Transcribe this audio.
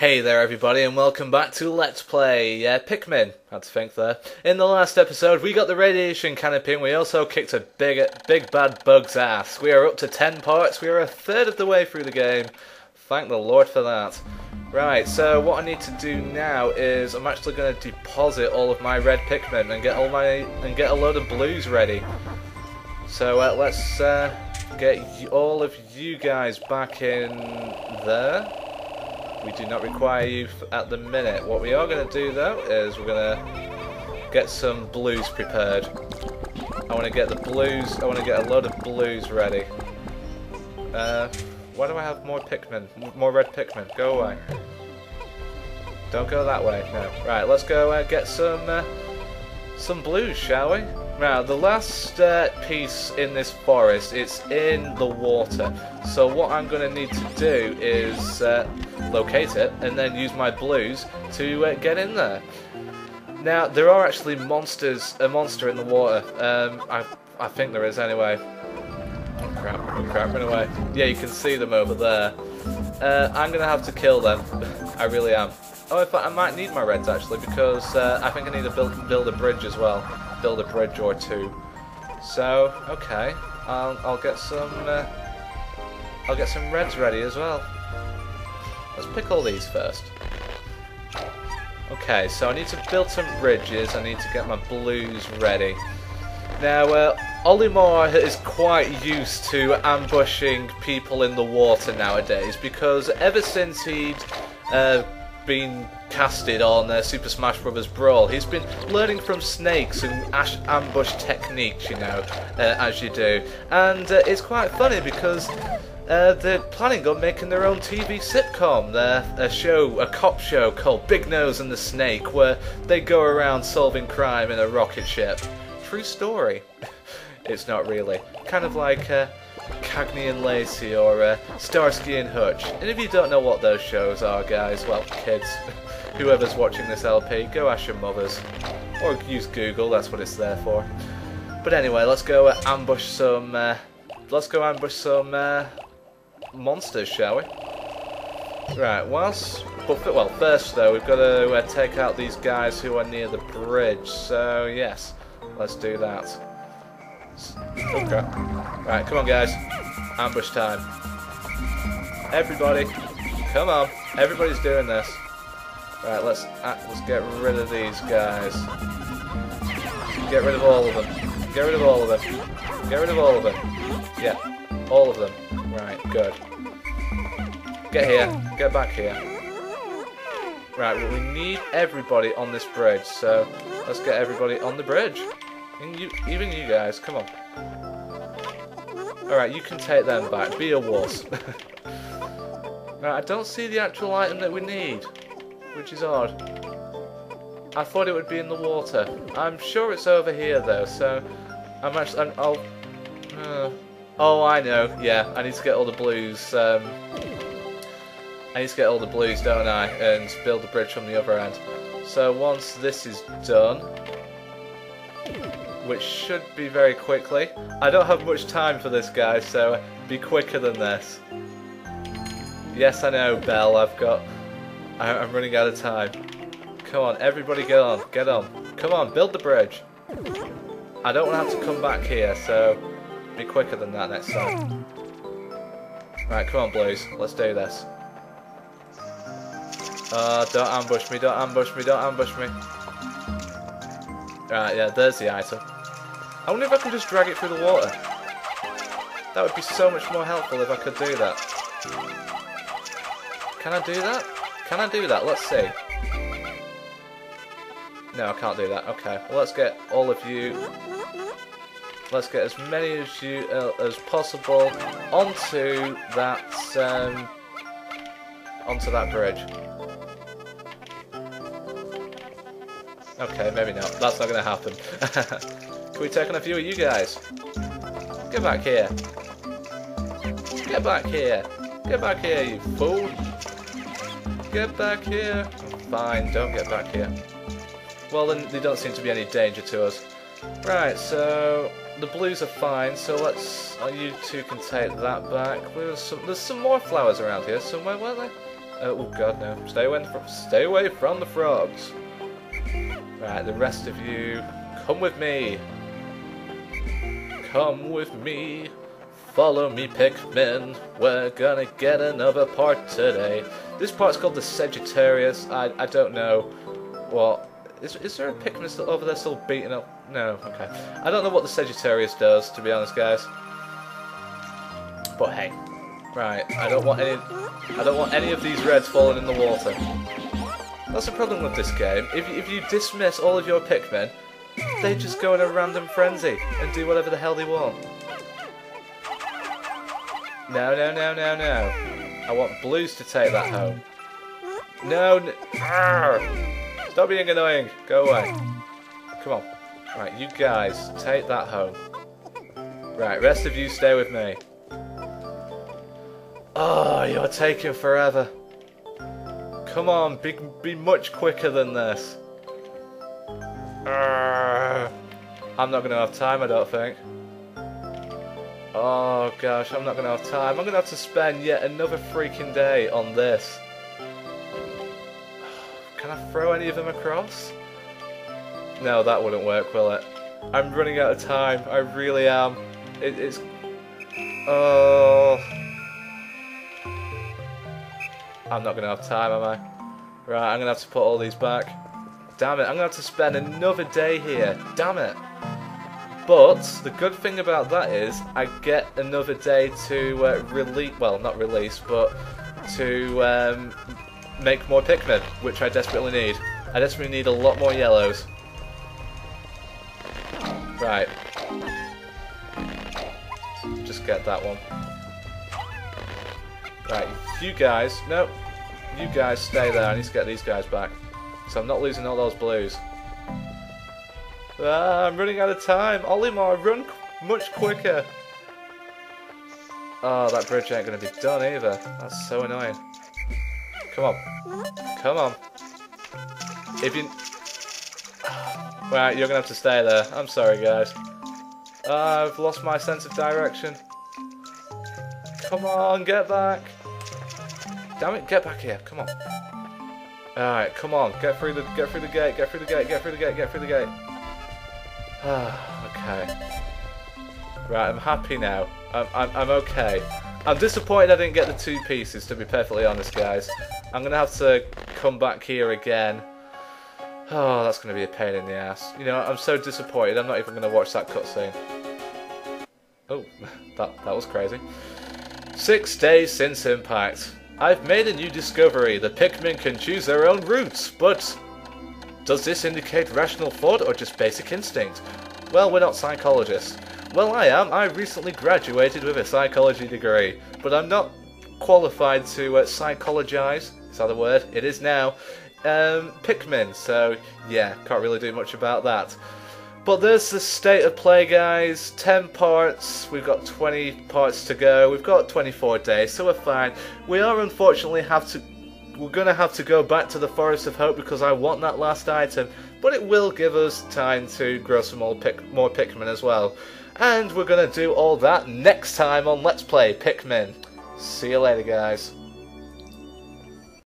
Hey there everybody and welcome back to Let's Play Pikmin, I had to think there. In the last episode we got the Radiation Canopy and we also kicked a big bad bug's ass. We are up to 10 parts, we are a third of the way through the game. Thank the Lord for that. Right, so what I need to do now is I'm actually going to deposit all of my red Pikmin and get a load of blues ready. So let's get all of you guys back in there. We do not require you at the minute. What we are going to do though is we're going to get some blues prepared. I want to get a load of blues ready. Why do I have more Pikmin? More red Pikmin? Go away. Don't go that way. No. Right, let's go get some blues, shall we? Now, the last piece in this forest, it's in the water. So what I'm going to need to do is locate it and then use my blues to get in there. Now, there are actually a monster in the water. I think there is anyway. Oh crap, run away. Yeah, you can see them over there. I'm going to have to kill them. I really am. Oh, in fact, I might need my reds actually because I think I need to build a bridge as well. Build a bridge or two. So, okay, I'll get some reds ready as well. Let's pick all these first. Okay, so I need to build some bridges. I need to get my blues ready. Now, Olimar is quite used to ambushing people in the water nowadays because ever since he'd been casted on Super Smash Brothers Brawl. He's been learning from snakes and ambush techniques, you know, as you do. And it's quite funny because they're planning on making their own TV sitcom. A cop show called Big Nose and the Snake, where they go around solving crime in a rocket ship. True story. It's not really. Kind of like Cagney and Lacey or Starsky and Hutch. And if you don't know what those shows are, guys, well, kids, whoever's watching this LP, go ask your mothers. Or use Google, that's what it's there for. But anyway, let's go ambush some monsters, shall we? Right, well, first though, we've got to take out these guys who are near the bridge. So, yes, let's do that. Oh crap. Right, come on guys. Ambush time. Everybody, come on. Everybody's doing this. Right, let's get rid of these guys. Get rid of all of them. Get rid of all of them. Get rid of all of them. Yeah, all of them. Right, good. Get here. Get back here. Right, well, we need everybody on this bridge, so let's get everybody on the bridge. Even you guys, come on. Alright, you can take them back. Be a wuss. Right, I don't see the actual item that we need, which is odd. I thought it would be in the water. I'm sure it's over here though, so I'm actually... oh, I know. Yeah, I need to get all the blues. I need to get all the blues, don't I? And build a bridge from the other end. So once this is done, which should be very quickly. I don't have much time for this, guys, so be quicker than this. Yes, I know, Belle, I'm running out of time. Come on, everybody get on, get on. Come on, build the bridge. I don't want to have to come back here, so be quicker than that next time. Right, come on, blues, let's do this. Don't ambush me, don't ambush me, don't ambush me. Right, yeah, there's the item. I wonder if I can just drag it through the water. That would be so much more helpful if I could do that. Can I do that? Can I do that? Let's see. No, I can't do that. Okay, well, let's get all of you... Let's get as many of you as possible onto that bridge. Okay, maybe not. That's not going to happen. Can we take on a few of you guys? Get back here. Get back here. Get back here, you fool. Get back here. Fine, don't get back here. Well, then they don't seem to be any danger to us. Right, so the blues are fine, so let's... you two can take that back. There's some more flowers around here somewhere, weren't there? Oh god, no. Stay away from the frogs. Right, the rest of you, come with me. Come with me. Follow me, Pikmin. We're gonna get another part today. This part's called the Sagittarius. I don't know what... Is there a Pikmin still over there still beating up? No, okay. I don't know what the Sagittarius does, to be honest, guys. But hey. Right, I don't want any of these reds falling in the water. That's the problem with this game. If you dismiss all of your Pikmin, they just go in a random frenzy and do whatever the hell they want. No, no, no, no, no. I want blues to take that home. No, no. Arrgh. Stop being annoying. Go away. Come on. Right, you guys, take that home. Right, rest of you stay with me. Oh, you're taking forever. Come on, be much quicker than this. Arrgh. I'm not going to have time, I don't think. Oh gosh, I'm not going to have time. I'm going to have to spend yet another freaking day on this. Can I throw any of them across? No, that wouldn't work, will it? I'm running out of time. I really am. It's... Oh... I'm not going to have time, am I? Right, I'm going to have to put all these back. Damn it, I'm going to have to spend another day here. Damn it. But the good thing about that is I get another day to release, well, not release, but to make more Pikmin, which I desperately need. I desperately need a lot more yellows. Right. Just get that one. Right, you guys, no, you guys stay there. I need to get these guys back, so I'm not losing all those blues. Ah, I'm running out of time. Olimar, run much quicker. Oh, that bridge ain't going to be done either. That's so annoying. Come on. Come on. If you... Right, you're going to have to stay there. I'm sorry, guys. I've lost my sense of direction. Come on, get back. Damn it, get back here. Come on. Alright, come on. Get through the gate, get through the gate, get through the gate, get through the gate. Okay. Right, I'm happy now. I'm okay. I'm disappointed I didn't get the two pieces, to be perfectly honest, guys. I'm going to have to come back here again. Oh, that's going to be a pain in the ass. You know, I'm so disappointed, I'm not even going to watch that cutscene. Oh, that was crazy. 6 days since impact. I've made a new discovery. The Pikmin can choose their own routes, but... Does this indicate rational thought or just basic instinct? Well, we're not psychologists. Well, I am. I recently graduated with a psychology degree, but I'm not qualified to psychologize. Is that a word? It is now. Pikmin, so yeah, can't really do much about that. But there's the state of play, guys. 10 parts. We've got 20 parts to go. We've got 24 days, so we're fine. We are unfortunately We're going to have to go back to the Forest of Hope because I want that last item, but it will give us time to grow some more Pikmin as well. And we're going to do all that next time on Let's Play Pikmin. See you later, guys.